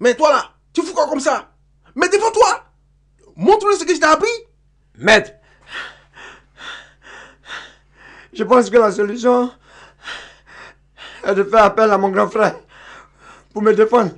Mais toi là, tu fous quoi comme ça? Mais défends-toi! Montre-lui ce que je t'ai appris! Maître! Je pense que la solution est de faire appel à mon grand frère pour me défendre.